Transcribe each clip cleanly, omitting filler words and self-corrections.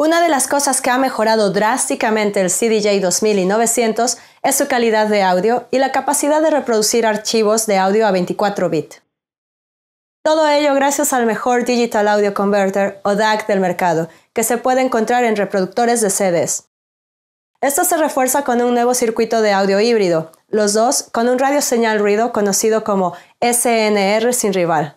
Una de las cosas que ha mejorado drásticamente el CDJ-2000 y 900 es su calidad de audio y la capacidad de reproducir archivos de audio a 24 bits. Todo ello gracias al mejor Digital Audio Converter o DAC del mercado, que se puede encontrar en reproductores de CDs. Esto se refuerza con un nuevo circuito de audio híbrido, los dos con un radio señal ruido conocido como SNR sin rival.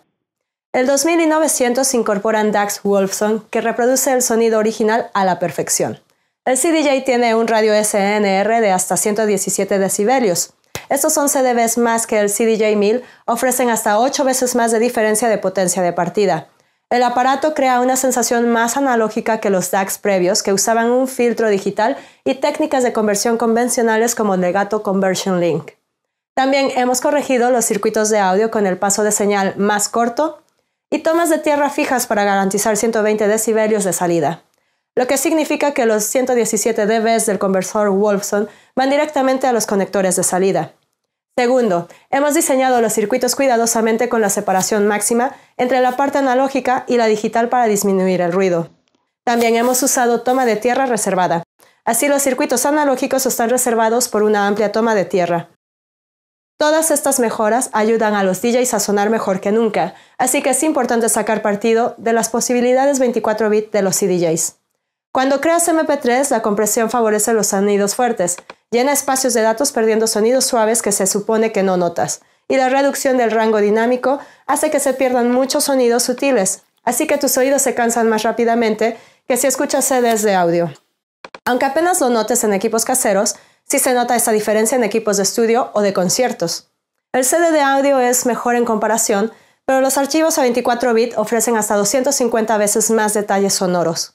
El 2000 y 900 incorporan DACs Wolfson que reproduce el sonido original a la perfección. El CDJ tiene un radio SNR de hasta 117 decibelios. Estos 11 dB más que el CDJ-1000 ofrecen hasta 8 veces más de diferencia de potencia de partida. El aparato crea una sensación más analógica que los DACs previos que usaban un filtro digital y técnicas de conversión convencionales como Legato Conversion Link. También hemos corregido los circuitos de audio con el paso de señal más corto y tomas de tierra fijas para garantizar 120 decibelios de salida, lo que significa que los 117 dB del conversor Wolfson van directamente a los conectores de salida. Segundo, hemos diseñado los circuitos cuidadosamente con la separación máxima entre la parte analógica y la digital para disminuir el ruido. También hemos usado toma de tierra reservada, así los circuitos analógicos están reservados por una amplia toma de tierra. Todas estas mejoras ayudan a los DJs a sonar mejor que nunca, así que es importante sacar partido de las posibilidades 24 bits de los CDJs. Cuando creas MP3, la compresión favorece los sonidos fuertes, llena espacios de datos perdiendo sonidos suaves que se supone que no notas, y la reducción del rango dinámico hace que se pierdan muchos sonidos sutiles, así que tus oídos se cansan más rápidamente que si escuchas CDs de audio. Aunque apenas lo notes en equipos caseros, sí se nota esta diferencia en equipos de estudio o de conciertos. El CD de audio es mejor en comparación, pero los archivos a 24 bits ofrecen hasta 250 veces más detalles sonoros.